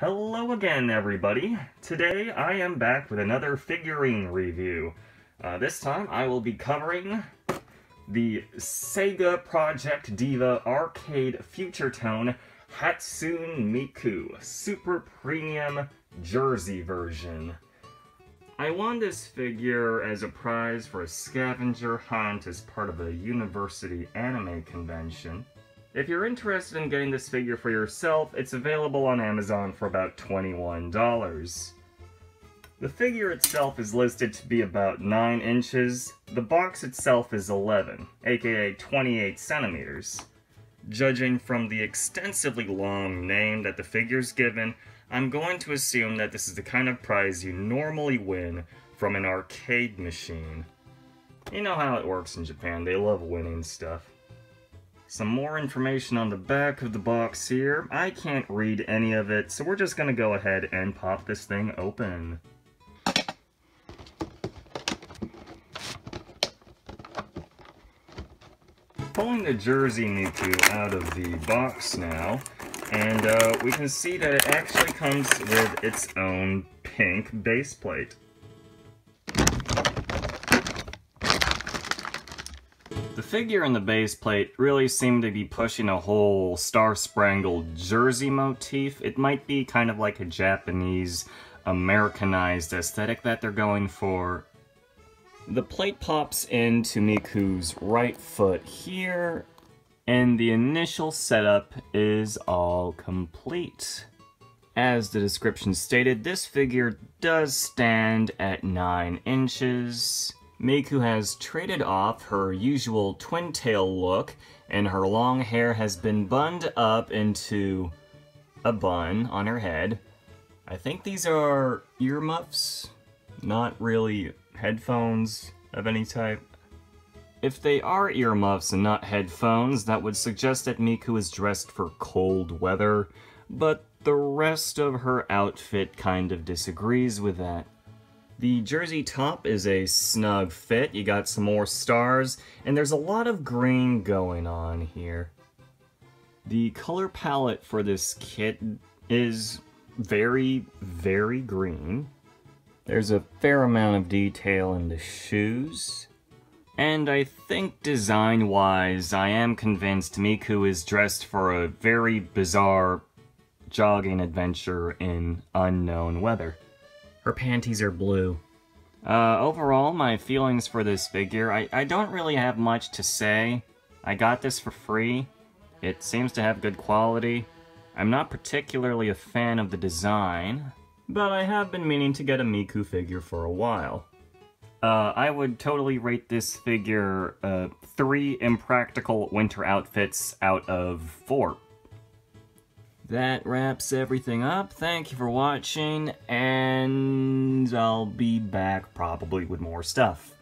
Hello again, everybody! Today I am back with another figurine review. This time I will be covering the Sega Project Diva Arcade Future Tone Hatsune Miku Super Premium Jersey version. I won this figure as a prize for a scavenger hunt as part of a university anime convention. If you're interested in getting this figure for yourself, it's available on Amazon for about $21. The figure itself is listed to be about 9 inches. The box itself is 11, aka 28 centimeters. Judging from the extensively long name that the figure's given, I'm going to assume that this is the kind of prize you normally win from an arcade machine. You know how it works in Japan, they love winning stuff. Some more information on the back of the box here. I can't read any of it, so we're just gonna go ahead and pop this thing open. Pulling the Jersey Miku out of the box now, and we can see that it actually comes with its own pink baseplate. The figure in the base plate really seemed to be pushing a whole star-spangled jersey motif. It might be kind of like a Japanese Americanized aesthetic that they're going for. The plate pops into Miku's right foot here, and the initial setup is all complete. As the description stated, this figure does stand at 9 inches. Miku has traded off her usual twin-tail look, and her long hair has been bunned up into a bun on her head. I think these are earmuffs, not really headphones of any type. If they are earmuffs and not headphones, that would suggest that Miku is dressed for cold weather, but the rest of her outfit kind of disagrees with that. The jersey top is a snug fit, you got some more stars, and there's a lot of green going on here. The color palette for this kit is very, very green. There's a fair amount of detail in the shoes. And I think design-wise, I am convinced Miku is dressed for a very bizarre jogging adventure in unknown weather. Her panties are blue. Overall, my feelings for this figure, I don't really have much to say. I got this for free. It seems to have good quality. I'm not particularly a fan of the design, but I have been meaning to get a Miku figure for a while. I would totally rate this figure 3 impractical winter outfits out of 4. That wraps everything up. Thank you for watching, and I'll be back probably with more stuff.